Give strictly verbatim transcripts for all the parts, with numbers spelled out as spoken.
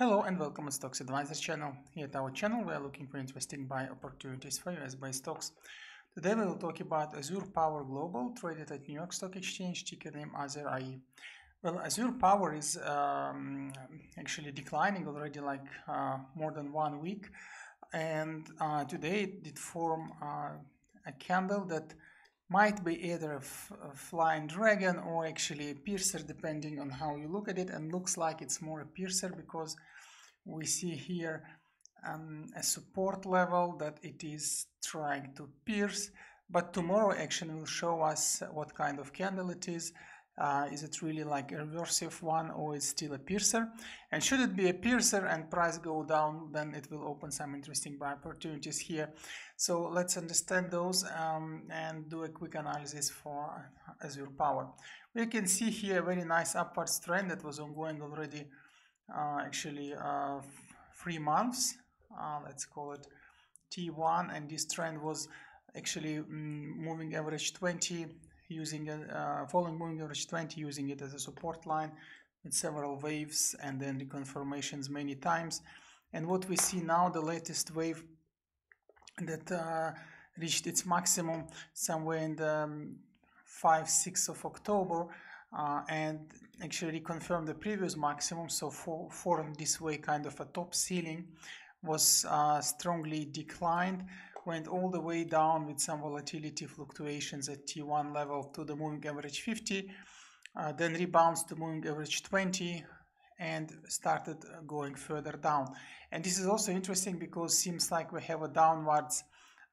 Hello and welcome to Stocks Advisor channel. Here at our channel we are looking for interesting buy opportunities for U S buy stocks. Today we will talk about Azure Power Global, traded at New York Stock Exchange, ticker name Azure I E. Well, Azure Power is um, actually declining already like uh, more than one week, and uh, today it did form uh, a candle that might be either a, f a flying dragon or actually a piercer, depending on how you look at it, and looks like it's more a piercer because we see here um, a support level that it is trying to pierce. But tomorrow action will show us what kind of candle it is. Uh, is it really like a reversive one, or it's still a piercer? And should it be a piercer and price go down, then it will open some interesting buy opportunities here. So let's understand those um, and do a quick analysis for Azure Power. We can see here a very nice upwards trend that was ongoing already uh, actually uh, three months. Uh, let's call it T one, and this trend was actually mm, moving average twenty. Using a uh, following moving average twenty, using it as a support line with several waves and then reconfirmations many times. And what we see now, the latest wave that uh, reached its maximum somewhere in the um, five sixth of October, uh, and actually reconfirmed the previous maximum, so for, formed this way kind of a top ceiling, was uh, strongly declined, went all the way down with some volatility fluctuations at T one level to the moving average fifty, uh, then rebounds to moving average twenty and started going further down. And this is also interesting because seems like we have a downwards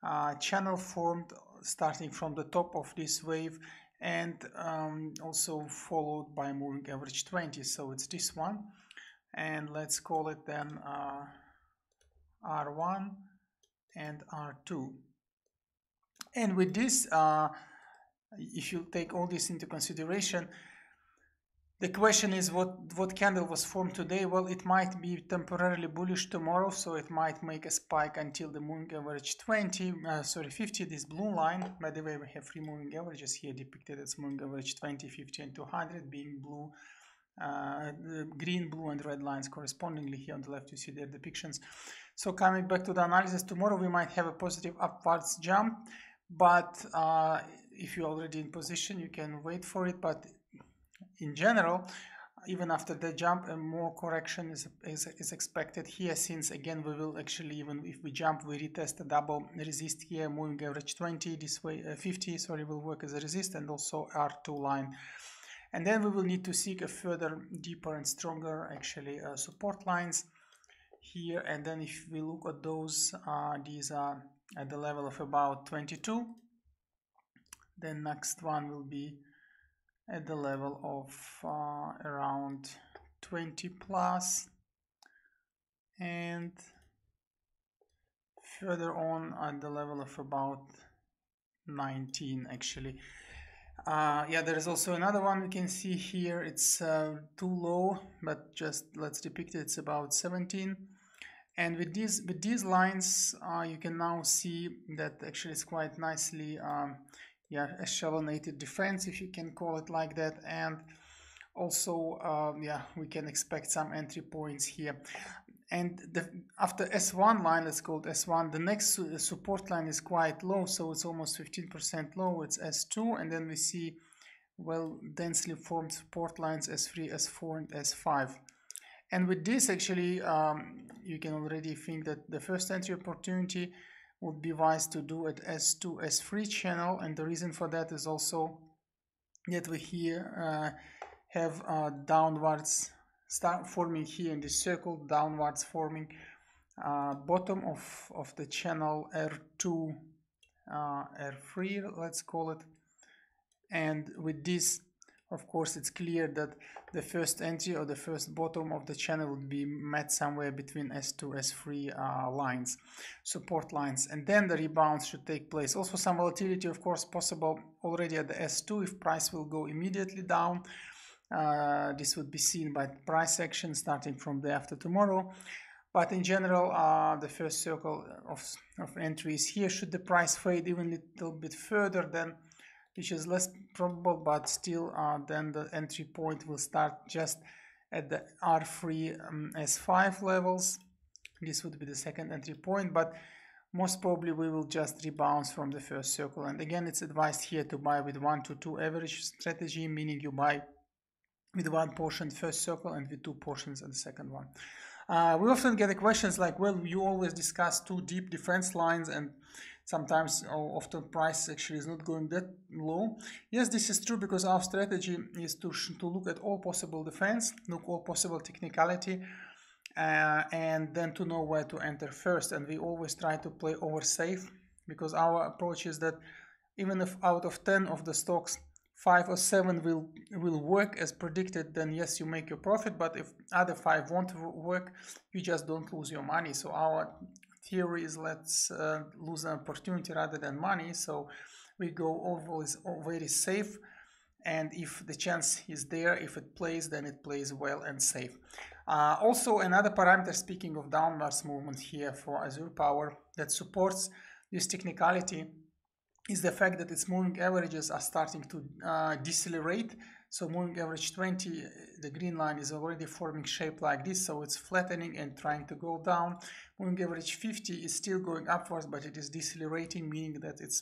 uh, channel formed starting from the top of this wave and um, also followed by moving average twenty. So it's this one, and let's call it then uh, R one and R two. And with this, uh, if you take all this into consideration, the question is what what candle was formed today. Well, it might be temporarily bullish tomorrow, so it might make a spike until the moving average twenty uh, sorry fifty, this blue line. By the way, we have three moving averages here depicted as moving average twenty, fifty and two hundred being blue, uh the green, blue and red lines correspondingly. Here on the left you see their depictions. So coming back to the analysis, tomorrow we might have a positive upwards jump, but uh if you're already in position you can wait for it. But in general, even after the jump, a more correction is, is is expected here, since again we will actually, even if we jump, we retest a double resist here. Moving average twenty this way, uh, fifty sorry, will work as a resist, and also R two line. And then we will need to seek a further deeper and stronger actually uh, support lines here. And then if we look at those, uh, these are at the level of about twenty-two. Then next one will be at the level of uh, around twenty plus, and further on at the level of about nineteen actually. Uh, yeah, there is also another one we can see here. It's uh, too low, but just let's depict it. It's about seventeen, and with these with these lines, uh, you can now see that actually it's quite nicely, um, yeah, echelenated defense, if you can call it like that. And also, uh, yeah, we can expect some entry points here. And the, after S one line, let's call it S one, the next su support line is quite low, so it's almost fifteen percent low. It's S two, and then we see well densely formed support lines S three, S four and S five. And with this actually, um, you can already think that the first entry opportunity would be wise to do at S two, S three channel. And the reason for that is also that we here uh, have uh, downwards start forming here in this circle, downwards forming uh, bottom of, of the channel R two, uh, R three, let's call it. And with this, of course, it's clear that the first entry or the first bottom of the channel would be met somewhere between S two, S three uh, lines, support lines. And then the rebounds should take place. Also some volatility, of course, possible already at the S two if price will go immediately down. Uh, this would be seen by price action starting from day after tomorrow. But in general, uh, the first circle of, of entry is here. Should the price fade even a little bit further, then, which is less probable, but still, uh, then the entry point will start just at the R three um, S five levels. This would be the second entry point, but most probably we will just rebound from the first circle. And again, it's advised here to buy with one to two average strategy, meaning you buy with one portion first circle and with two portions on the second one. Uh, we often get the questions like, well, you always discuss two deep defense lines and sometimes or often price actually is not going that low. Yes, this is true, because our strategy is to, to look at all possible defense, look all possible technicality, Uh, and then to know where to enter first. And we always try to play over safe, because our approach is that even if out of ten of the stocks five or seven will will work as predicted, then yes, you make your profit, but if other five won't work, you just don't lose your money. So our theory is let's uh, lose an opportunity rather than money. So we go always very safe, and if the chance is there, if it plays, then it plays well and safe. Uh, also, another parameter, speaking of downwards movement here for Azure Power, that supports this technicality is the fact that its moving averages are starting to uh, decelerate. So moving average twenty, the green line, is already forming shape like this, so it's flattening and trying to go down. Moving average fifty is still going upwards, but it is decelerating, meaning that its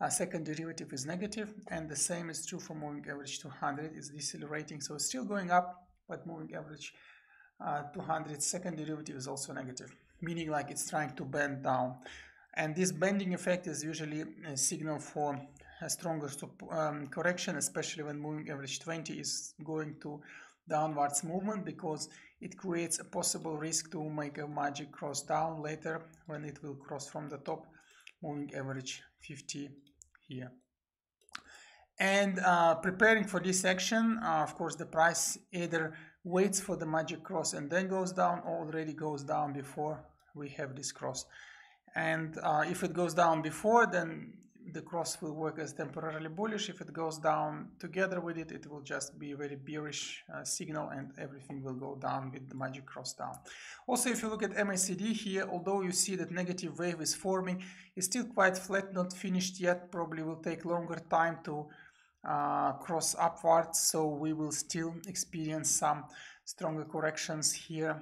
uh, second derivative is negative, and the same is true for moving average two hundred, it's decelerating, so it's still going up, but moving average Uh, two hundred second derivative is also negative, meaning like it's trying to bend down, and this bending effect is usually a signal for a stronger um, correction, especially when moving average twenty is going to downwards movement, because it creates a possible risk to make a magic cross down later when it will cross from the top moving average fifty here. And uh, preparing for this action, uh, of course, the price either waits for the magic cross and then goes down, or already goes down before we have this cross. And uh, if it goes down before, then the cross will work as temporarily bullish. If it goes down together with it, it will just be a very bearish uh, signal, and everything will go down with the magic cross down. Also, if you look at M A C D here, although you see that negative wave is forming, it's still quite flat, not finished yet, probably will take longer time to Uh, cross upwards, so we will still experience some stronger corrections here,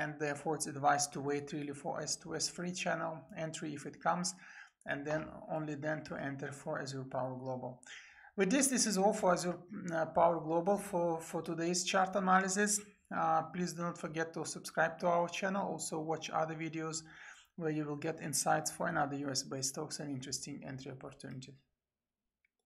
and therefore it's advised to wait really for S two, S three channel entry if it comes, and then only then to enter for Azure Power Global. With this, this is all for Azure uh, Power Global for, for today's chart analysis. Uh, please do not forget to subscribe to our channel, also watch other videos where you will get insights for another U S based stocks and interesting entry opportunities.